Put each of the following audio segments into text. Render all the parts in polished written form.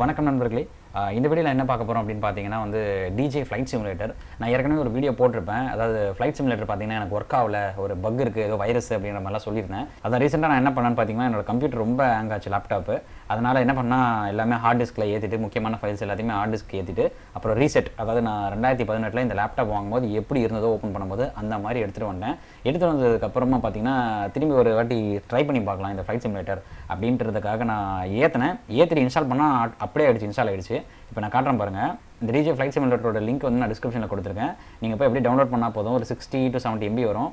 வணக்கம் நண்பர்களே இந்த வீடியோல என்ன பார்க்க போறோம் அப்படினு பாத்தீங்கன்னா வந்து DJ Flight Simulator நான் ஏற்கனவே ஒரு வீடியோ போட்டுருப்பேன் அதாவது Flight Simulator பாத்தீங்கன்னா எனக்கு வர்க் ஆவல ஒரு பக் இருக்கு ஏதோ வைரஸ் அப்படிங்கற மாதிரி எல்லாம் சொல்லிருந்தேன் அத ரீசன்ட்டா நான் என்ன பண்ணேன்னு பாத்தீங்கன்னா என்னோட கம்ப்யூட்டர் ரொம்ப ஹேங் ஆச்சு லேப்டாப் அதனால என்ன பண்ணா எல்லாமே ஹார்ட் டிஸ்க்ல ஏத்திட்டு முக்கியமான ஃபைல்ஸ் எல்லாத்தையுமே ஹார்ட் டிஸ்க் ஏத்திட்டு அப்புறம் ரீசெட் அதாவது நான் 2018ல இந்த லேப்டாப் வாங்கும்போது எப்படி இருந்ததோ ஓபன் பண்ணும்போது அந்த மாதிரி எடுத்துட்டு வந்தேன் எடுத்துட்டு வந்ததுக்கு அப்புறமா பாத்தீங்கன்னா திரும்பி ஒரு வாட்டி ட்ரை பண்ணி பார்க்கலாம் இந்த Flight Simulator அப்படின்றதுக்காக நான் ஏத்துனேன் ஏத்தி இன்ஸ்டால் பண்ணா அப்படியே ஆயிடுச்சு இன்ஸ்டால் ஆயிடுச்சு இப்போ நான் காட்றேன் பாருங்க இந்த DJ Flight Simulator ஓட லிங்க் வந்து நான் டிஸ்கிரிப்ஷன்ல கொடுத்திருக்கேன் நீங்க போய் அப்படியே டவுன்லோட் பண்ணா போதும் ஒரு 60 to 70 MB வரும்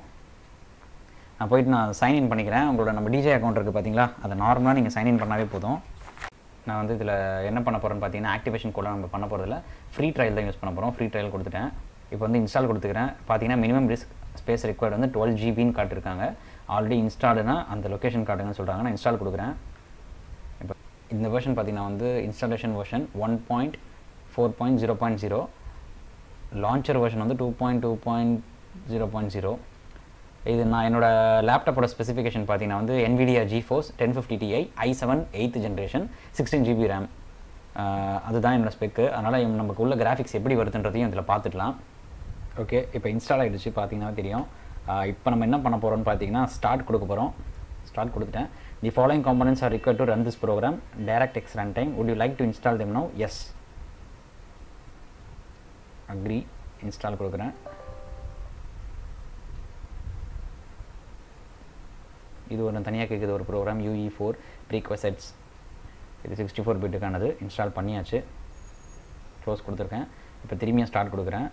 நான் போய்ட்டு நான் சைன் இன் பண்ணிக்கிறேன் உங்களோட நம்ம DJ அக்கவுண்ட் இருக்கு பாத்தீங்களா அத நார்மலா நீங்க சைன் இன் பண்ணாவே போதும் நான் வந்து இதுல என்ன பண்ண போறேன்னு பாத்தீங்கன்னா ஆக்டிவேஷன் கோட் நம்ம பண்ண போறது இல்ல ஃப்ரீ ட்ரையல் தான் யூஸ் பண்ண போறோம் ஃப்ரீ ட்ரையல் கொடுத்துட்டேன் இப்போ வந்து இன்ஸ்டால் கொடுத்துக்கிறேன் பாத்தீங்கன்னா மினிமம் டிஸ்க் ஸ்பேஸ் रिक्वायर्ड வந்து 12 GB ன்னு காட்டிருக்காங்க ஆல்ரெடி இன்ஸ்டால்ட்னா அந்த லொகேஷன் காட்டுங்கன்னு சொல்றாங்க நான் இன்ஸ்டால் கொடுக்கிறேன் இந்த வெர்ஷன் பாத்தீங்கன்னா வந்து இன்ஸ்டாலேஷன் வெர்ஷன் 1.4.0.0 லான்ச்சர் வெர்ஷன் வந்து 2.2.0.0 இது நான் என்னோட லேப்டாப்போட ஸ்பெசிஃபிகேஷன் பாத்தீங்கன்னா வந்து Nvidia GeForce 1050 Ti i7 8th generation 16 GB RAM அதுதான் என்னோட ஸ்பெக் அதனால நமக்கு உள்ள கிராபிக்ஸ் எப்படி வருதுன்றதையும் இதல பார்த்துடலாம் ஓகே இப்போ இன்ஸ்டால் ஆயிடுச்சு பாத்தீங்கன்னா தெரியும் இப்போ நம்ம என்ன பண்ண போறோம்னு பாத்தீங்கன்னா ஸ்டார்ட் கொடுக்க போறோம் ஸ்டார்ட் கொடுத்துட்டேன் The following components are required to run this program. DirectX runtime. Would you like to install them now? Yes. Agree. Install program. This is a program UE4 prerequisites. This is 64 bit. Install panniyaachu. Close kuduthirken. Ipo thirumiya start kudukuren.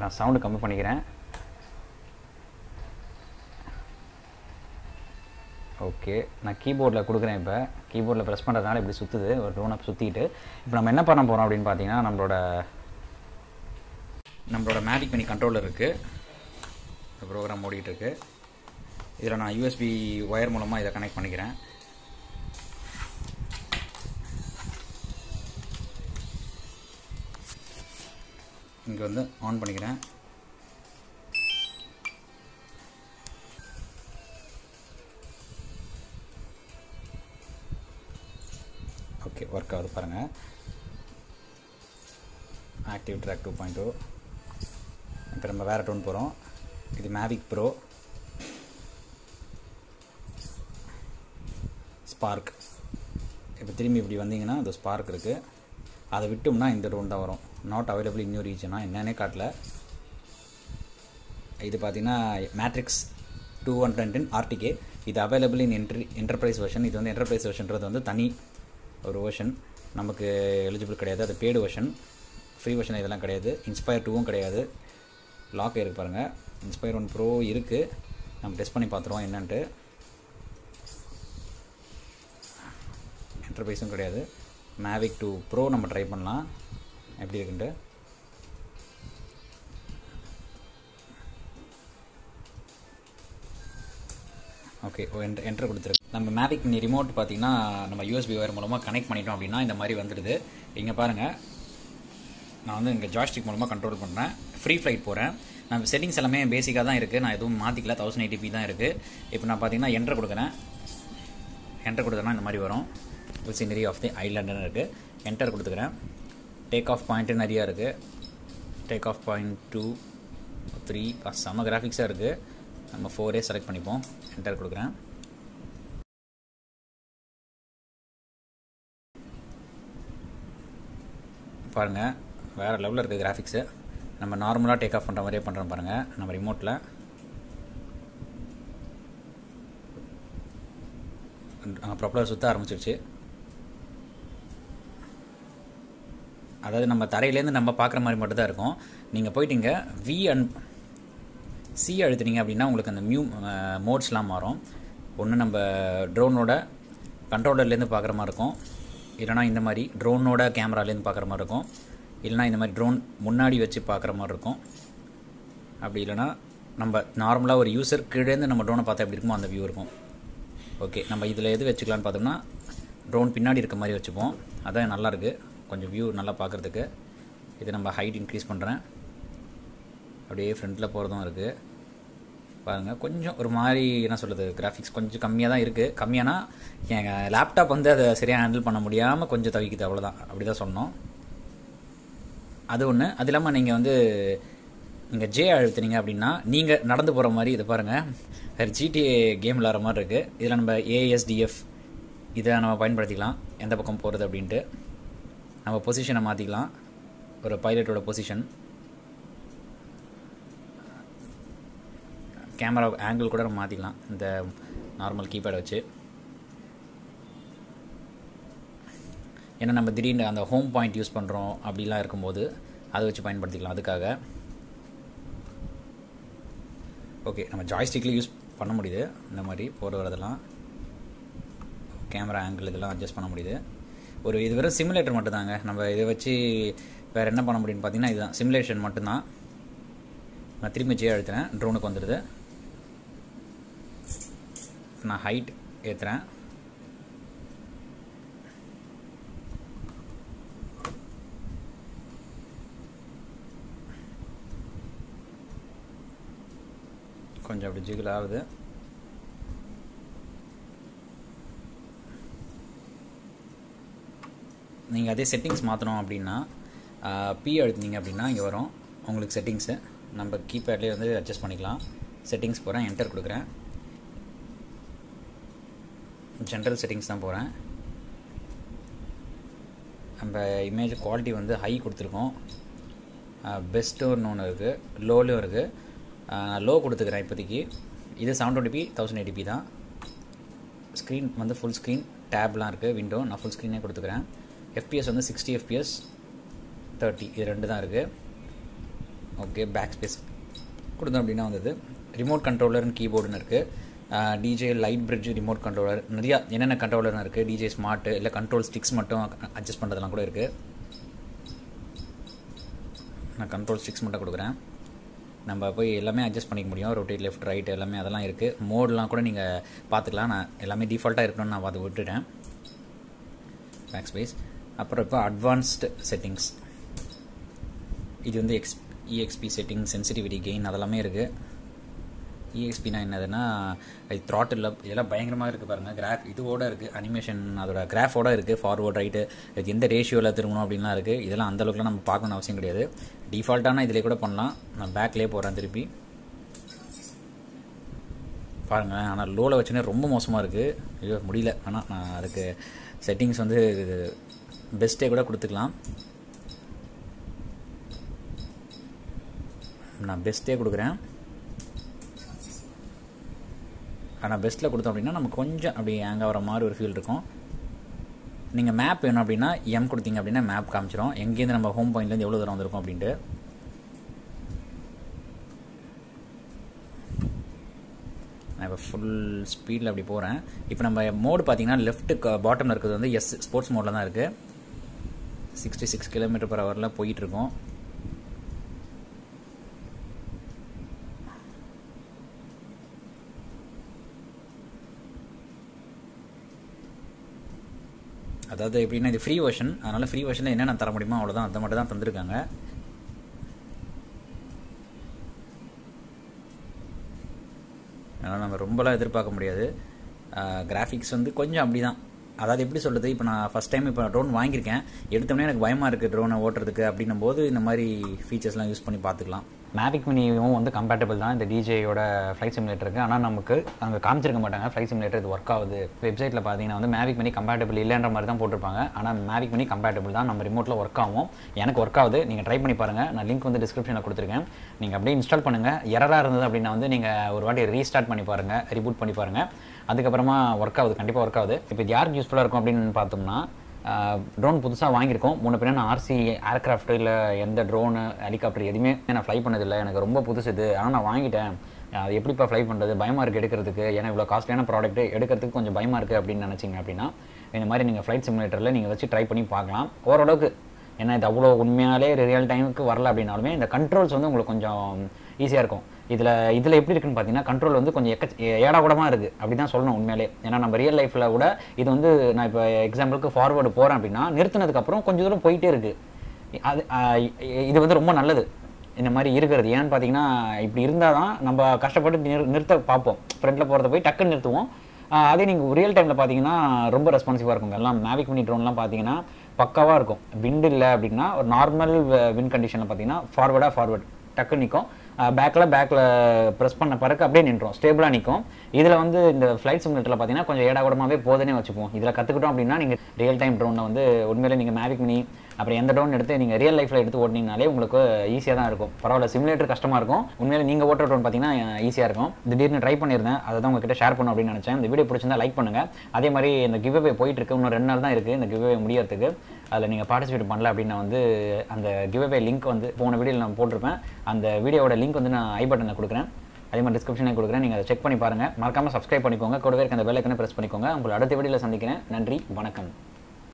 நான் sound கம்மி பண்ணிக்கிறேன் okay நான் கீபோர்ட்ல குடுக்குறேன் இப்ப கீபோர்ட்ல press பண்றதால இப்படி சுத்துது ஒரு tone அப் சுத்திட்டு இப்போ நம்ம என்ன பண்ண போறோம் அப்படினு பாத்தீங்கன்னா நம்மளோட Mavic mini கண்ட்ரோலர் இருக்கு இந்த புரோகிராம் ஓடிட்டு இருக்கு இதல நான் USB வயர் மூலமா இத கனெக்ட் பண்ணிக்கிறேன் இங்க வந்து ஆன் பண்ணிக்கிறேன் ஓகே வர்க் ஆகுது பாருங்க ஆக்டிவ் ட்ராக் 2.0 இப்போ நம்ம வேற டோன் போறோம் இது Mavic Pro ஸ்பார்க் இப்போ திரும்பி இப்படி வந்தீங்கன்னா அது ஸ்பார்க் இருக்கு அதை விட்டும்னா இந்த டோன் தான் வரும் not available in your region என்னனே காட்டல இது பாத்தீங்கன்னா matrix 210 RTK இது available in enterprise version இது வந்து enterprise versionன்றது வந்து தனி ஒரு வெர்ஷன் நமக்கு eligible கிடையாது அது paid version free version இதெல்லாம் கிடையாது inspire 2 ம் கிடையாது லாக் இருக்கு பாருங்க inspire 1 pro இருக்கு நம்ம டெஸ்ட் பண்ணி பாத்துறோம் என்னன்னு enterprise ம் கிடையாது mavic 2 pro நம்ம ட்ரை பண்ணலாம் எப்படி இருக்குன்னு ஓகே என்டர் கொடுத்துருக்கு நம்ம Mavic mini ரிமோட் பாத்தீங்கன்னா நம்ம USB வயர் மூலமா கனெக்ட் பண்ணிட்டோம் அப்படினா இந்த மாதிரி வந்துடுது இங்க பாருங்க நான் வந்து இங்க ஜாய்ஸ்டிக் மூலமா கண்ட்ரோல் பண்றேன் ஃப்ரீ ஃளைட் போறேன் நம்ம செட்டிங்ஸ் எல்லாமே பேசிக்கா தான் இருக்கு நான் எதுவும் மாத்திக்கல 1080p தான் இருக்கு இப்போ நான் பாத்தீங்கன்னா என்டர் கொடுக்கிறேன் என்டர் கொடுத்தனா இந்த மாதிரி வரும் scenery of the island ன்னு இருக்கு என்டர் கொடுத்துக்கிறேன் Take off point நிறைய இருக்கு Take off point 2 3 சம கிராபிக்ஸா இருக்கு நம்ம 4A செலக்ட் பண்ணிப்போம் Enter கொடுக்கிறேன் பாருங்க வேற லெவல்ல இருக்கு கிராபிக்ஸ் நம்ம நார்மலா டேக் ஆஃப் பண்ற மாதிரியே பண்றோம் பாருங்க நம்ம ரிமோட்ல ப்ரொப்பல்லர் சுத்த ஆரம்பிச்சிடுச்சு அதாவது நம்ம தரையில இருந்து நம்ம பார்க்குற மாதிரி மட்டும் தான் இருக்கும் நீங்க போய்டிங்க V and C அழுத்துனீங்க அப்படினா உங்களுக்கு அந்த மோட்ஸ்லாம் மாறும் ஒண்ணு நம்ம ட்ரோனோட கண்ட்ரோலர்ல இருந்து பார்க்குற மாதிரி இருக்கும் இல்லனா இந்த மாதிரி ட்ரோனோட கேமரால இருந்து பார்க்குற மாதிரி இருக்கும் இல்லனா இந்த மாதிரி ட்ரோன் முன்னாடி வச்சு பார்க்குற மாதிரி இருக்கும் அப்படி இல்லனா நம்ம நார்மலா ஒரு யூசர் கீழ இருந்து நம்ம ட்ரோனை பார்த்தா எப்படி இருக்குமோ அந்த வியூ இருக்கும் ஓகே நம்ம இதில் எது வச்சுக்கலான்னு பார்த்தோம்னா ட்ரோன் பின்னாடி இருக்க மாதிரி வச்சுப்போம், அதான் நல்லாயிருக்கு கொஞ்சம் வியூ நல்லா பார்க்குறதுக்கு. இது நம்ம ஹைட் இன்க்ரீஸ் பண்ணுறேன், அப்படியே ஃப்ரண்ட்டில் போகிறதும் இருக்குது பாருங்கள். கொஞ்சம் ஒரு மாதிரி என்ன சொல்கிறது, கிராஃபிக்ஸ் கொஞ்சம் கம்மியாக தான் இருக்குது. கம்மியானா எங்கள் லேப்டாப் வந்து அதை சரியாக ஹேண்டில் பண்ண முடியாமல் கொஞ்சம் தவிக்குது, அவ்வளோதான். அப்படி தான் சொன்னோம். அது ஒன்று. அது இல்லாமல் நீங்கள் வந்து நீங்கள் ஜே அழுத்துனீங்க அப்படின்னா நீங்கள் நடந்து போகிற மாதிரி, இதை பாருங்கள், வேறு ஜிடிஏ கேம் விளாட்ற மாதிரி இருக்குது. இதில் நம்ம ஏஎஸ்டிஎஃப் இதை நம்ம பயன்படுத்திக்கலாம், எந்த பக்கம் போகிறது அப்படின்ட்டு. நம்ம பொசிஷனை மாற்றிக்கலாம், ஒரு பைலட்டோட பொசிஷன், கேமரா ஆங்கிள் கூட நம்ம மாற்றிக்கலாம் இந்த நார்மல் கீபேடை வச்சு. ஏன்னா நம்ம திடீர்னு அந்த ஹோம் பாயிண்ட் யூஸ் பண்ணுறோம் அப்படிலாம் இருக்கும்போது அதை வச்சு பயன்படுத்திக்கலாம் அதுக்காக. ஓகே நம்ம ஜாய்ஸ்டிக்கில் யூஸ் பண்ண முடியுது, இந்த மாதிரி போகிற வரதெல்லாம் கேமரா ஆங்கிள் இதெல்லாம் அட்ஜஸ்ட் பண்ண முடியுது. ஒரு இது வெறும் சிமுலேட்டர் மட்டும்தாங்க, நம்ம இதை வச்சு வேறு என்ன பண்ண முடியும்னு பார்த்தீங்கன்னா இதுதான் சிமுலேஷன் மட்டும்தான். நான் திரும்பி ஜே அழுத்துறேன், ட்ரோனுக்கு வந்துடுது. நான் ஹைட் ஏற்றுறேன், கொஞ்சம் அப்படி ஜிகில் ஆகுது. நீங்கள் அதே செட்டிங்ஸ் மாற்றணும் அப்படின்னா பி அழுத்துனீங்க அப்படின்னா இங்கே வரும் உங்களுக்கு செட்டிங்ஸு. நம்ம கீபேட்லேயே வந்து அட்ஜஸ்ட் பண்ணிக்கலாம். செட்டிங்ஸ் போகிறேன், என்டர் கொடுக்குறேன், ஜென்ரல் செட்டிங்ஸ் தான் போகிறேன். நம்ம இமேஜ் குவாலிட்டி வந்து ஹை கொடுத்துருக்கோம், பெஸ்ட்டுன்னு ஒன்று இருக்குது, லோலையும் இருக்குது. லோ கொடுத்துக்கிறேன் இப்போதைக்கு. இது 720p 1080p தான். ஸ்க்ரீன் வந்து ஃபுல் ஸ்க்ரீன், டேப்லாம் இருக்குது, விண்டோ. நான் ஃபுல் ஸ்க்ரீனே கொடுத்துக்கிறேன். எஃப்பிஎஸ் வந்து 60 FPS 30, இது ரெண்டு தான் இருக்குது. ஓகே பேக் ஸ்பேஸ் கொடுத்தோம் அப்படின்னா வந்தது. ரிமோட் கண்ட்ரோலர்னு கீபோர்டுன்னு இருக்குது, DJ light bridge remote controller, நிறையா என்னென்ன கண்ட்ரோலர்னு இருக்குது, டிஜே ஸ்மார்ட் இல்லை கண்ட்ரோல் ஸ்டிக்ஸ் மட்டும் அட்ஜஸ்ட் பண்ணுறதுலாம் கூட இருக்குது. நான் கண்ட்ரோல் ஸ்டிக்ஸ் மட்டும் கொடுக்குறேன். நம்ம போய் எல்லாமே அட்ஜஸ்ட் பண்ணிக்க முடியும், ரொட்டேட் லெஃப்ட் ரைட் எல்லாமே அதெல்லாம் இருக்குது. மோடெலாம் கூட நீங்கள் பார்த்துக்கலாம். நான் எல்லாமே டிஃபால்ட்டாக இருக்கணும்னு நான் பார்த்து விட்டுட்டேன். Back space. அப்புறம் இப்போ அட்வான்ஸ்டு செட்டிங்ஸ், இது வந்து EXP செட்டிங், சென்சிட்டிவிட்டி, கெயின் அதெல்லாமே இருக்குது. EXPனா என்னதுன்னா இது த்ராட்டில் இதெல்லாம் பயங்கரமாக இருக்குது பாருங்கள். கிராஃப் இதோட இருக்குது, அனிமேஷன் அதோட கிராஃபோட இருக்குது, ஃபார்வர்ட் ரைட்டு இது எந்த ரேஷியோவில் திரும்பணும் அப்படின்லாம் இருக்குது. இதெல்லாம் அந்தளவுக்குலாம் நம்ம பார்க்கணும்னு அவசியம் கிடையாது, டிஃபால்ட்டான இதிலே கூட பண்ணலாம். நான் பேக்லேயே போகிறேன் திருப்பி பாருங்கள். ஆனால் லோவில் வச்சுனே ரொம்ப மோசமாக இருக்குது, ஐயோ முடியல. ஆனால் நான் அதுக்கு செட்டிங்ஸ் வந்து பெஸ்ட்டே கூட கொடுத்துக்கலாம். நான் பெஸ்ட்டே கொடுக்குறேன். ஆனால் பெஸ்ட்டில் கொடுத்தோம் அப்படின்னா நம்ம கொஞ்சம் அப்படி ஹேங் ஆகிற மாதிரி ஒரு ஃபீல் இருக்கும். நீங்கள் மேப் வேணும் அப்படின்னா எம் கொடுத்தீங்க அப்படின்னா மேப் காமிச்சிடும், எங்கேருந்து நம்ம ஹோம் பாயிண்ட்லேருந்து எவ்வளோ தூரம் வந்திருக்கோம் அப்படின்ட்டு. நான் இப்போ ஃபுல் ஸ்பீடில் அப்படி போகிறேன். இப்போ நம்ம மோடு பார்த்தீங்கன்னா லெஃப்ட்டு பாட்டமில் இருக்கிறது வந்து எஸ் ஸ்போர்ட்ஸ் மோடில் தான் இருக்குது. 66 km/h போயிட்டுருக்கோம். அதாவது எப்படின்னா இது ஃப்ரீ வெர்ஷன், அதனால் ஃப்ரீ வெர்ஷனில் என்ன நான் தர முடியுமோ அவ்வளோதான், அதை மட்டும் தான் தந்துருக்காங்க. அதனால் நம்ம ரொம்பலாம் எதிர்பார்க்க முடியாது. கிராஃபிக்ஸ் வந்து கொஞ்சம் அப்படி தான். அதாவது எப்படி சொல்கிறது, இப்போ நான் ஃபஸ்ட் டைம் இப்போ ட்ரோன் வாங்கியிருக்கேன், எடுத்தோடனே எனக்கு பயமாக இருக்குது ட்ரோனை ஓட்டுறதுக்கு அப்படின்னும் போது இந்த மாதிரி ஃபீச்சர்ஸ்லாம் யூஸ் பண்ணி பார்த்துக்கலாம். Mavic miniயும் வந்து கம்பேட்டபிள் தான் இந்த DJIயோட ஃப்ளைட் சிமுலேட்டருக்கு. ஆனால் நமக்கு அங்கே காமிச்சிருக்க மாட்டாங்க ஃப்ளைட் சிமுலேட்டர் இது ஒர்க் ஆகுது. வெப்சைட்டில் பார்த்தீங்கன்னா வந்து Mavic mini கம்பேட்டபிள் இல்லைன்ற மாதிரி தான் போட்டிருப்பாங்க. ஆனால் Mavic mini கம்பேட்டபிள் தான், நம்ம ரிமோட்டில் ஒர்க் ஆகும். எனக்கு ஒர்க் ஆகுது, நீங்கள் ட்ரை பண்ணி பாருங்கள். நான் லிங்க் வந்து டிஸ்கிரிப்ஷனில் கொடுத்துருக்கேன், நீங்கள் அப்படியே இன்ஸ்டால் பண்ணுங்கள். எரராக இருந்தது அப்படின்னா வந்து நீங்கள் ஒரு வாட்டி ரீஸ்டார்ட் பண்ணி பாருங்கள், ரீபூட் பண்ணி பாருங்கள், அதுக்கப்புறமா ஒர்க் ஆகுது, கண்டிப்பாக ஒர்க் ஆகுது. இப்போ இது யாருக்கு யூஸ்ஃபுல்லாக இருக்கும் அப்படின்னு பார்த்தோம்னா, ட்ரோன் புதுசாக வாங்கியிருக்கோம், முன்ன பின்னா நான் RC ஏர்க்ராஃப்ட் இல்லை எந்த ட்ரோனு ஹெலிகாப்டர் எதுவுமே நான் ஃப்ளை பண்ணதில்லை, எனக்கு ரொம்ப புதுசு இது, ஆனால் நான் வாங்கிட்டேன். அது எப்படிப்பா ஃப்ளை பண்ணுறது, பயமாக இருக்குது எடுக்கிறதுக்கு, ஏன்னா இவ்வளோ காஸ்ட்லியான ப்ராடக்ட் எடுக்கிறதுக்கு கொஞ்சம் பயமாக இருக்குது அப்படின்னு நினச்சிங்க அப்படின்னா இந்த மாதிரி நீங்கள் ஃப்ளைட் சிமுலேட்டரில் நீங்கள் வச்சு ட்ரை பண்ணி பார்க்கலாம். ஓரளவுக்கு ஏன்னா இது அவ்வளோ உண்மையாலே ரியல் டைமுக்கு வரல அப்படின்னாலுமே இந்த கண்ட்ரோல்ஸ் வந்து உங்களுக்கு கொஞ்சம் ஈஸியாக இருக்கும். இதில் இதில் எப்படி இருக்குன்னு பார்த்தீங்கன்னா கண்ட்ரோல் வந்து கொஞ்சம் ஏடா கூடமாக இருக்குது அப்படி தான் சொல்லணும் உண்மையிலே. ஏன்னா நம்ம ரியல் லைஃப்பில் கூட இது வந்து நான் இப்போ எக்ஸாம்பிளுக்கு ஃபார்வேர்டு போகிறேன் அப்படின்னா நிறுத்தினதுக்கப்புறம் கொஞ்சம் தூரம் போயிட்டே இருக்குது. அது இது வந்து ரொம்ப நல்லது இந்த மாதிரி இருக்கிறது. ஏன்னு பார்த்தீங்கன்னா இப்படி இருந்தால் தான் நம்ம கஷ்டப்பட்டு நிறுத்த பார்ப்போம், ஃப்ரெண்டில் போகிறத போய் டக்குன்னு நிறுத்துவோம். அதே நீங்கள் ரியல் டைமில் பார்த்தீங்கன்னா ரொம்ப ரெஸ்பான்சிவாக இருக்குங்க. எல்லாம் மேவிக் மினி ட்ரோன்லாம் பார்த்தீங்கன்னா பக்காவாக இருக்கும். விண்டு இல்லை அப்படின்னா ஒரு நார்மல் விண்ட் கண்டிஷனில் பார்த்தீங்கன்னா ஃபார்வேர்டு டக்கு நிற்கும், பேக்கில் ப்ரெஸ் பண்ண பிறகு அப்படியே நின்றோம், ஸ்டேபிளாக நிற்கும். இதில் வந்து இந்த ஃப்ளைட் சிமுலேட்டரில் பார்த்தீங்கன்னா கொஞ்சம் ஏடாகூடமாகவே போதுனே வச்சுப்போம். இதில் கற்றுக்கிட்டோம் அப்படின்னா நீங்கள் ரியல் டைம் ட்ரோனில் வந்து உண்மையிலே நீங்கள் மேவிக் மினி அப்புறம் எந்த ட்ரோன் எடுத்து நீங்கள் ரியல் லைஃப்பில் எடுத்து ஓட்டினீங்கனாலே உங்களுக்கு ஈஸியாக தான் இருக்கும். பரவாயில்ல, சிமுலேட்டர் கஷ்டமாக இருக்கும், உண்மையிலே நீங்கள் ஓட்டுற ட்ரோன் பார்த்தீங்கன்னா ஈஸியாக இருக்கும். திடீர்னு ட்ரை பண்ணியிருந்தேன், அதை தான் உங்ககிட்ட ஷேர் பண்ணணும் அப்படின்னு நினச்சேன். இந்த வீடியோ பிடிச்சிருந்தா லைக் பண்ணுங்கள். அதே மாதிரி இந்த கிவ்அவே போயிட்டுருக்கு, இன்னும் 2 நாள் தான் இருக்குது இந்த கிவ்அவே முடியறதுக்கு. அதில் நீங்கள் பார்ட்டிசிபேட் பண்ணல அப்படின்னா வந்து அந்த கிவ்அவே லிங்க் வந்து போன வீடியோவில் நான் போட்டிருப்பேன். அந்த வீடியோவோட லிங்க் வந்து நான் ஐ பட்டனில் கொடுக்குறேன், அதே மாதிரி டிஸ்கிரிப்ஷனில் கொடுக்குறேன். நீங்கள் அதை செக் பண்ணி பாருங்கள். மறக்காமல் சப்ஸ்கிரைப் பண்ணிக்கோங்க, கூடவே இருக்க அந்த பெல் ஐக்கனை ப்ரெஸ் பண்ணிக்கோங்க. உங்களுக்கு அடுத்த வீடியோவில் சந்திக்கிறேன். நன்றி, வணக்கம்.